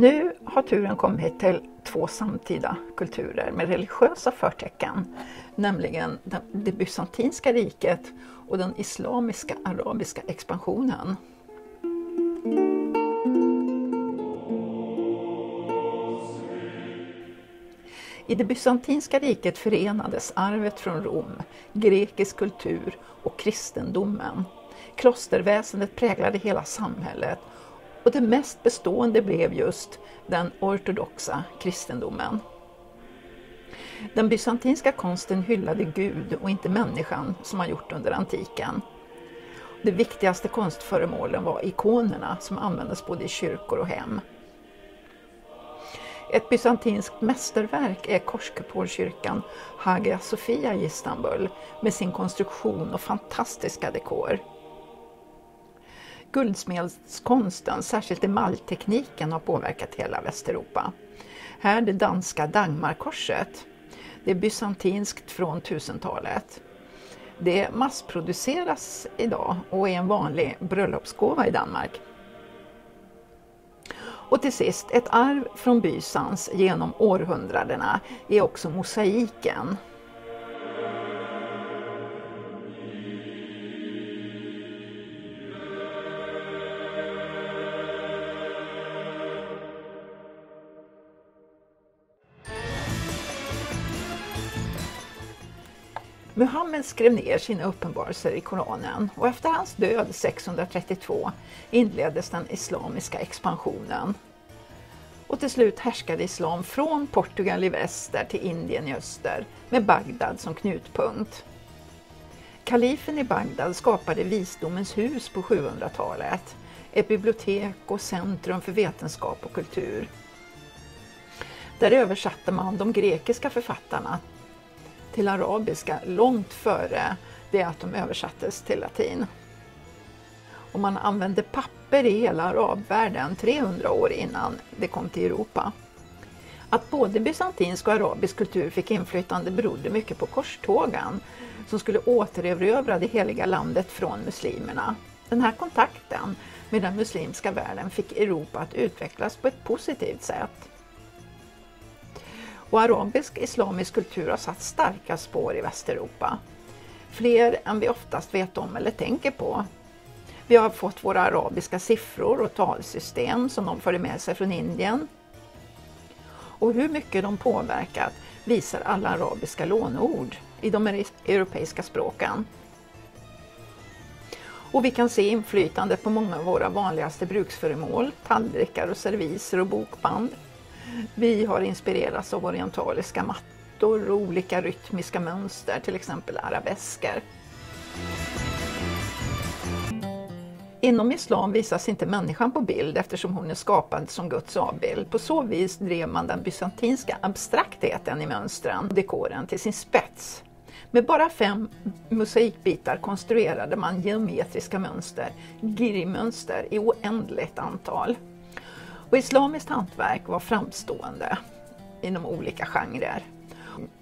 Nu har turen kommit till två samtida kulturer med religiösa förtecken, nämligen det bysantinska riket och den islamiska arabiska expansionen. I det bysantinska riket förenades arvet från Rom, grekisk kultur och kristendomen. Klosterväsendet präglade hela samhället och det mest bestående blev just den ortodoxa kristendomen. Den bysantinska konsten hyllade Gud och inte människan som man gjort under antiken. De viktigaste konstföremålen var ikonerna som användes både i kyrkor och hem. Ett bysantinskt mästerverk är korskupolkyrkan Hagia Sophia i Istanbul med sin konstruktion och fantastiska dekor. Guldsmedskonsten, särskilt emaljtekniken, har påverkat hela Västeuropa. Här det danska Dagmarkorset. Det är bysantinskt från 1000-talet. Det massproduceras idag och är en vanlig bröllopsgåva i Danmark. Och till sist, ett arv från Bysans genom århundradena är också mosaiken. Muhammad skrev ner sina uppenbarelser i Koranen och efter hans död 632 inleddes den islamiska expansionen. Och till slut härskade islam från Portugal i väster till Indien i öster med Bagdad som knutpunkt. Kalifen i Bagdad skapade visdomens hus på 700-talet, ett bibliotek och centrum för vetenskap och kultur. Där översatte man de grekiska författarna till arabiska långt före det att de översattes till latin. Och man använde papper i hela arabvärlden 300 år innan det kom till Europa. Att både bysantinsk och arabisk kultur fick inflytande berodde mycket på korstågen som skulle återerövra det heliga landet från muslimerna. Den här kontakten med den muslimska världen fick Europa att utvecklas på ett positivt sätt. Och arabisk islamisk kultur har satt starka spår i Västeuropa. Fler än vi oftast vet om eller tänker på. Vi har fått våra arabiska siffror och talsystem som de förde med sig från Indien. Och hur mycket de påverkat visar alla arabiska låneord i de europeiska språken. Och vi kan se inflytandet på många av våra vanligaste bruksföremål, tallrikar och serviser och bokband. Vi har inspirerats av orientaliska mattor och olika rytmiska mönster, till exempel arabesker. Inom islam visas inte människan på bild eftersom hon är skapad som Guds avbild. På så vis drev man den bysantinska abstraktheten i mönstren och dekoren till sin spets. Med bara 5 mosaikbitar konstruerade man geometriska mönster, girimönster i oändligt antal. Och islamiskt hantverk var framstående inom olika genrer.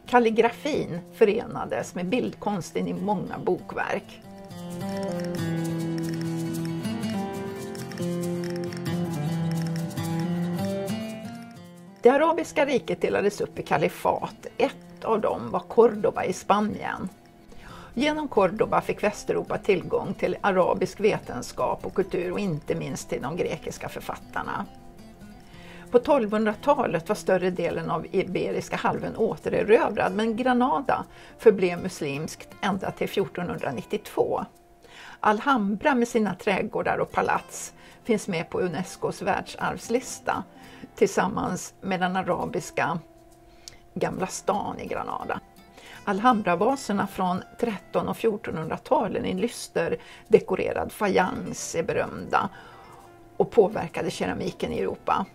Kalligrafin förenades med bildkonsten i många bokverk. Det arabiska riket delades upp i kalifat. Ett av dem var Cordoba i Spanien. Genom Cordoba fick Västeuropa tillgång till arabisk vetenskap och kultur och inte minst till de grekiska författarna. På 1200-talet var större delen av Iberiska halvön återerövrad, men Granada förblev muslimskt ända till 1492. Alhambra med sina trädgårdar och palats finns med på UNESCOs världsarvslista tillsammans med den arabiska gamla stan i Granada. Alhambravaserna från 1300- och 1400-talen i lyster dekorerad fajans är berömda och påverkade keramiken i Europa.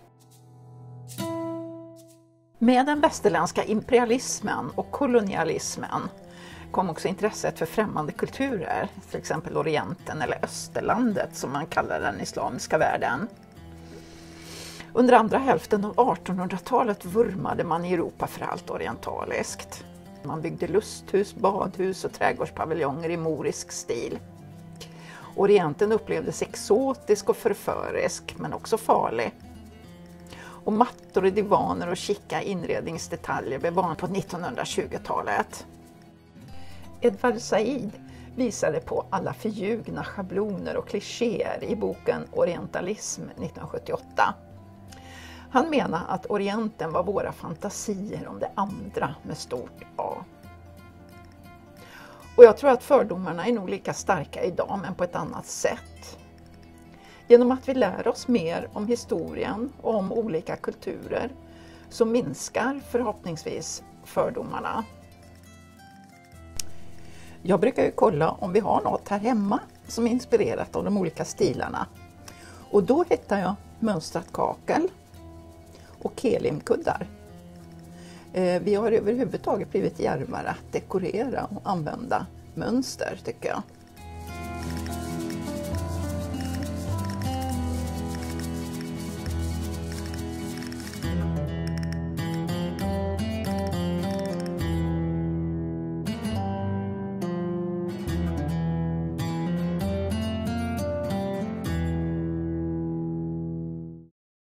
Med den västerländska imperialismen och kolonialismen kom också intresset för främmande kulturer, till exempel Orienten eller Österlandet som man kallar den islamiska världen. Under andra hälften av 1800-talet vurmade man i Europa för allt orientaliskt. Man byggde lusthus, badhus och trädgårdspaviljonger i morisk stil. Orienten upplevdes exotisk och förförisk men också farlig. och mattor och divaner och chicka inredningsdetaljer blev vanligt på 1920-talet. Edvard Said visade på alla förljugna schabloner och klichéer i boken Orientalism 1978. Han menar att Orienten var våra fantasier om det andra med stort A. Och jag tror att fördomarna är nog lika starka idag, men på ett annat sätt. Genom att vi lär oss mer om historien och om olika kulturer så minskar förhoppningsvis fördomarna. Jag brukar ju kolla om vi har något här hemma som är inspirerat av de olika stilarna. Och då hittar jag mönstrat kakel och kelimkuddar. Vi har överhuvudtaget blivit djärvare att dekorera och använda mönster, tycker jag.